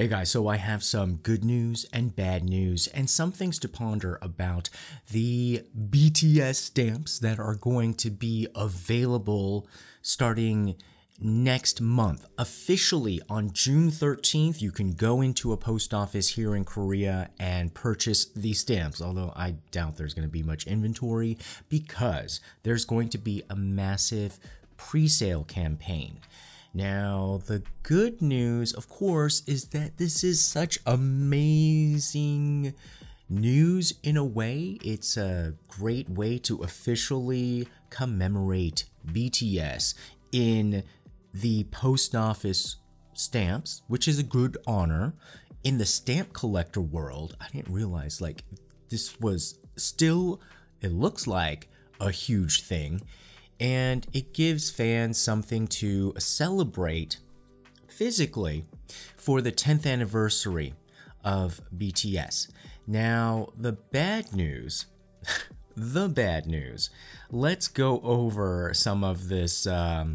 Hey guys, so I have some good news and bad news and some things to ponder about the BTS stamps that are going to be available starting next month. Officially on June 13th, you can go into a post office here in Korea and purchase these stamps, although I doubt there's going to be much inventory because there's going to be a massive pre-sale campaign. Now, the good news, of course, is that this is such amazing news in a way. It's a great way to officially commemorate BTS in the post office stamps, which is a good honor. In the stamp collector world, I didn't realize like this was still, it looks like a huge thing. And it gives fans something to celebrate physically for the 10th anniversary of BTS. Now, the bad news, let's go over some of this, the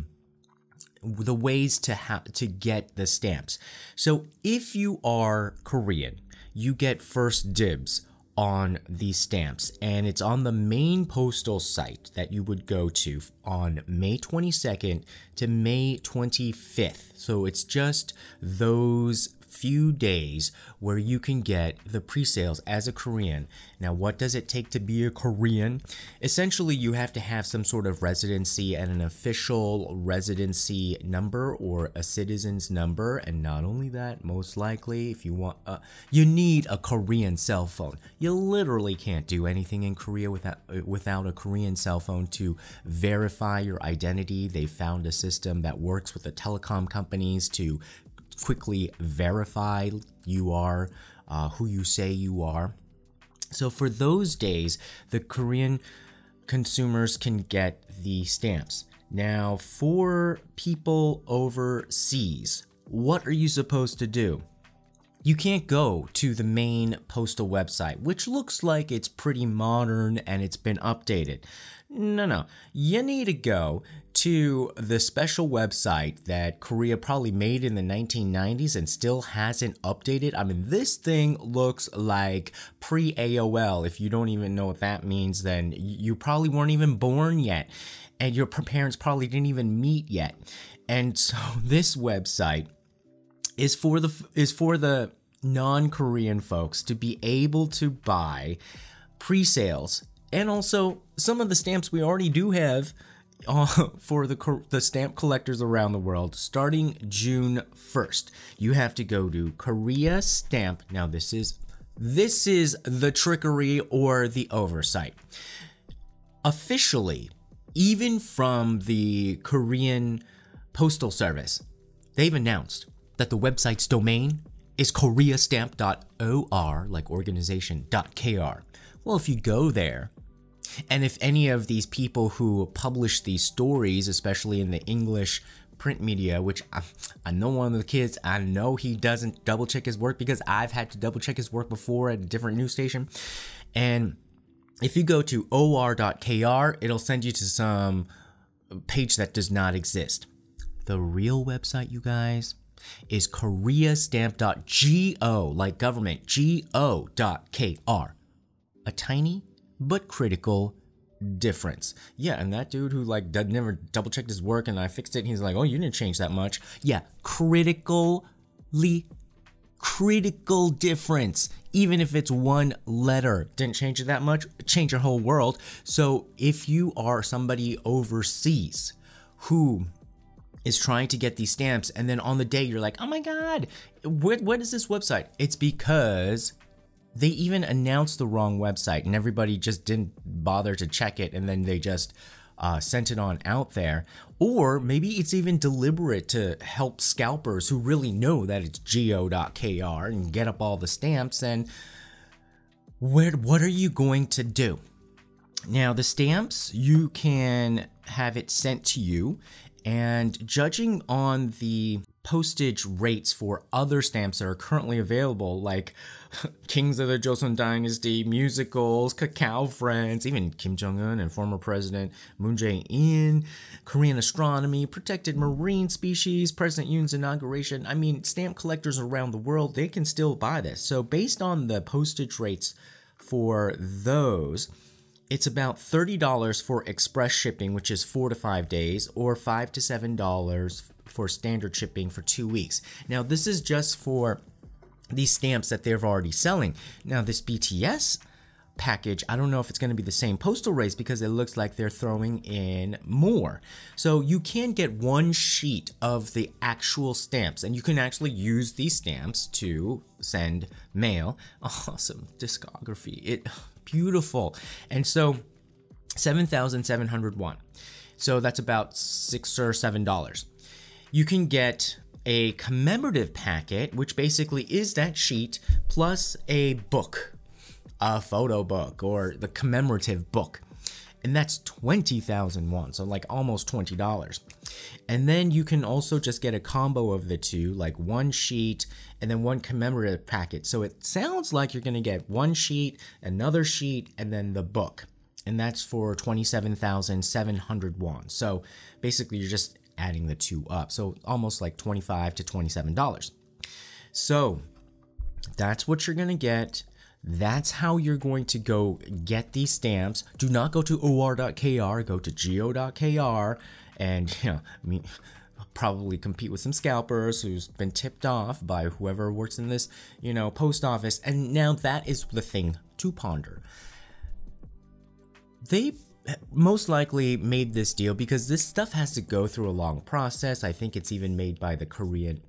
ways to get the stamps. So if you are Korean, you get first dibs on these stamps, and it's on the main postal site that you would go to on May 22nd to May 25th. So it's just those few days where you can get the pre-sales as a Korean. Now, what does it take to be a Korean? Essentially, you have to have some sort of residency and an official residency number or a citizen's number. And not only that, most likely, if you want, you need a Korean cell phone. You literally can't do anything in Korea without a Korean cell phone to verify your identity. They found a system that works with the telecom companies to quickly verify you are who you say you are. So for those days, the Korean consumers can get the stamps. Now, for people overseas, what are you supposed to do? You can't go to the main postal website, which looks like it's pretty modern and it's been updated. No, you need to go to the special website that Korea probably made in the 1990s and still hasn't updated. I mean, this thing looks like pre-AOL. If you don't even know what that means, then you probably weren't even born yet, and your parents probably didn't even meet yet. And so this website is for the non-Korean folks to be able to buy pre-sales and also some of the stamps we already do have for the stamp collectors around the world. Starting June 1st, you have to go to Korea Stamp. Now, this is the trickery or the oversight. Officially, even from the Korean Postal Service, they've announced that the website's domain is koreastamp.or, like organization.kr. Well, if you go there, and if any of these people who publish these stories, especially in the English print media, which I know one of the kids, I know he doesn't double check his work because I've had to double check his work before at a different news station. And if you go to or.kr, it'll send you to some page that does not exist. The real website, you guys, is koreastamp.go, like government, go.kr. A tiny but critical difference. Yeah, and that dude who like never double checked his work and I fixed it and he's like, oh, you didn't change that much. Yeah, critical difference. Even if it's one letter, didn't change it that much, change your whole world. So if you are somebody overseas who is trying to get these stamps and then on the day you're like, oh my God, what is this website? It's because they even announced the wrong website and everybody just didn't bother to check it, and then they just sent it on out there. Or maybe it's even deliberate to help scalpers who really know that it's go.kr and get up all the stamps. And what are you going to do? Now, the stamps, you can have it sent to you, and judging on the postage rates for other stamps that are currently available, like Kings of the Joseon Dynasty, musicals, Kakao Friends, even Kim Jong-un and former President Moon Jae-in, Korean astronomy, protected marine species, President Yoon's inauguration. I mean, stamp collectors around the world, they can still buy this. So based on the postage rates for those, it's about $30 for express shipping, which is 4 to 5 days, or $5 to $7 for standard shipping for 2 weeks. Now, this is just for these stamps that they're already selling. Now, this BTS package, I don't know if it's going to be the same postal rates because it looks like they're throwing in more. So you can get one sheet of the actual stamps, and you can actually use these stamps to send mail. Awesome discography. Beautiful. And so 7,700 won. So that's about $6 or $7. You can get a commemorative packet, which basically is that sheet plus a book, a photo book or the commemorative book. And that's 20,000 won, so like almost $20. And then you can also just get a combo of the two, like one sheet and then one commemorative packet. So it sounds like you're going to get one sheet, another sheet, and then the book. And that's for 27,700 won. So basically you're just adding the two up. So almost like $25 to $27. So that's what you're going to get. That's how you're going to go get these stamps. Do not go to or.kr, go to go.kr, and probably compete with some scalpers who's been tipped off by whoever works in this, post office. And now that is the thing to ponder. They most likely made this deal because this stuff has to go through a long process. I think it's even made by the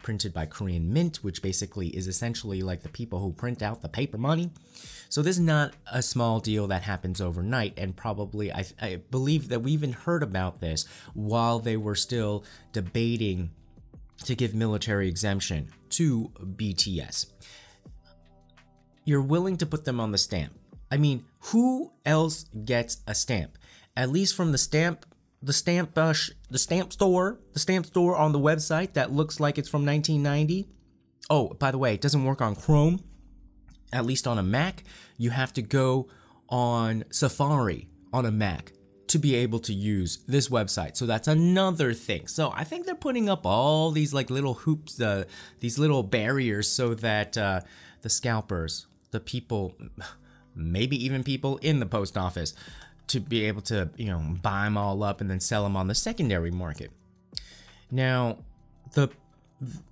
printed by Korean Mint, which basically is essentially like the people who print out the paper money. So this is not a small deal that happens overnight, and probably I believe that we even heard about this while they were still debating to give military exemption to BTS. You're willing to put them on the stamp. I mean, who else gets a stamp? At least from the stamp store on the website that looks like it's from 1990. Oh, by the way, it doesn't work on Chrome. At least on a Mac, you have to go on Safari on a Mac to be able to use this website. So that's another thing. So I think they're putting up all these like little hoops, these little barriers, so that the scalpers, the people, maybe even people in the post office, to be able to, buy them all up and then sell them on the secondary market. Now,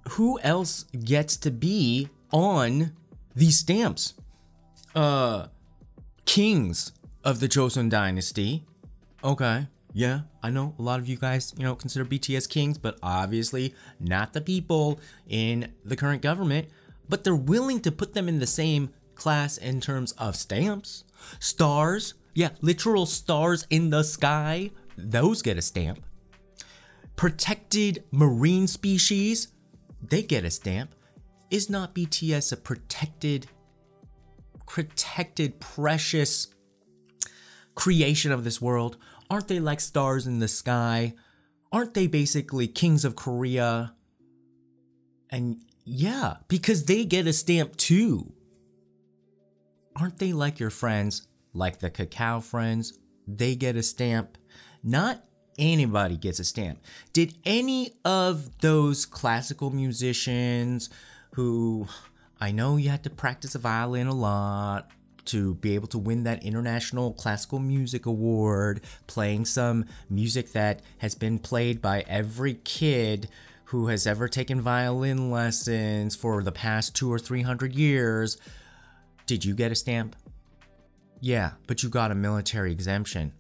who else gets to be on these stamps? Kings of the Joseon Dynasty. Okay, yeah, I know a lot of you guys, consider BTS kings, but obviously not the people in the current government, but they're willing to put them in the same class in terms of stamps. Stars, yeah, literal stars in the sky, those get a stamp. Protected marine species, they get a stamp. Is not BTS a protected precious creation of this world? Aren't they like stars in the sky? Aren't they basically kings of Korea? And yeah, because they get a stamp too. Aren't they like your friends, like the Kakao Friends? They get a stamp. Not anybody gets a stamp. Did any of those classical musicians who, I know you had to practice a violin a lot to be able to win that International Classical Music Award, playing some music that has been played by every kid who has ever taken violin lessons for the past 200 or 300 years, did you get a stamp? Yeah, but you got a military exemption.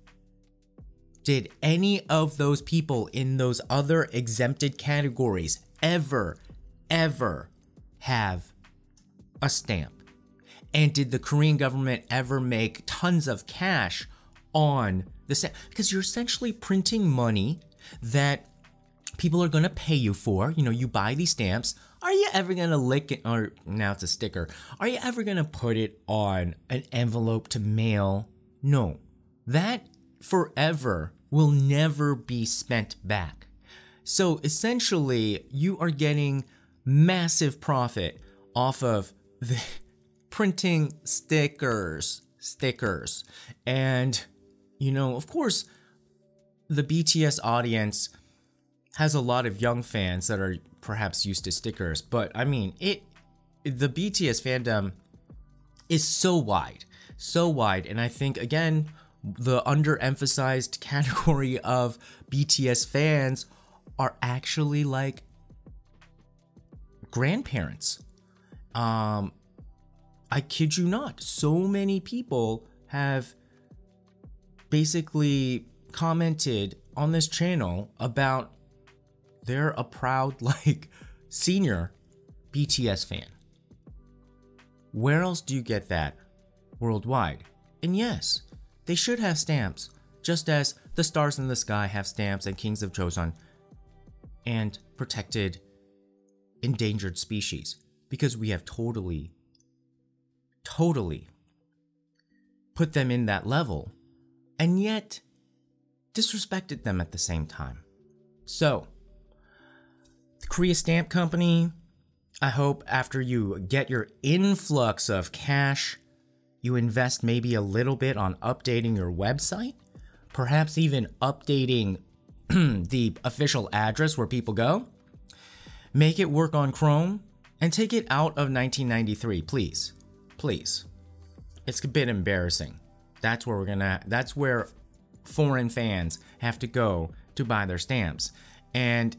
Did any of those people in those other exempted categories ever have a stamp? And did the Korean government ever make tons of cash on the stamp? Because you're essentially printing money that people are going to pay you for. You buy these stamps. Are you ever going to lick it, or now it's a sticker, are you ever going to put it on an envelope to mail? No, that forever will never be spent back. So essentially, you are getting massive profit off of the printing stickers. And, you know, of course, the BTS audience has a lot of young fans that are perhaps used to stickers, but I mean, the BTS fandom is so wide. And I think, again, the underemphasized category of BTS fans are actually like grandparents. I kid you not, so many people have basically commented on this channel about they're a proud, like, senior BTS fan. Where else do you get that worldwide? And yes, they should have stamps, just as the stars in the sky have stamps and Kings of Joseon and protected endangered species, because we have totally put them in that level and yet disrespected them at the same time. So, the Korea Stamp Company, I hope after you get your influx of cash, you invest maybe a little bit on updating your website, perhaps even updating the official address where people go. Make it work on Chrome and take it out of 1993, please. Please. It's a bit embarrassing. That's where foreign fans have to go to buy their stamps. And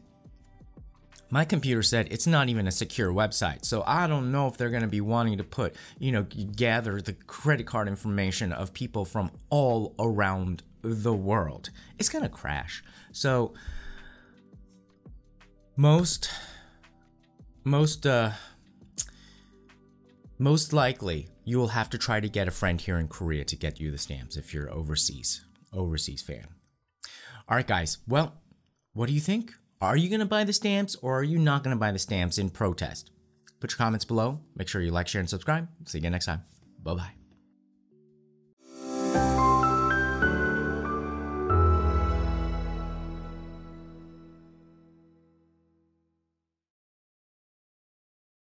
my computer said it's not even a secure website, so I don't know if they're going to be wanting to put, you know, gather the credit card information of people from all around the world. It's going to crash. So most likely you will have to try to get a friend here in Korea to get you the stamps if you're overseas fan. All right, guys. Well, what do you think? Are you going to buy the stamps, or are you not going to buy the stamps in protest? Put your comments below. Make sure you like, share, and subscribe. See you again next time. Bye-bye.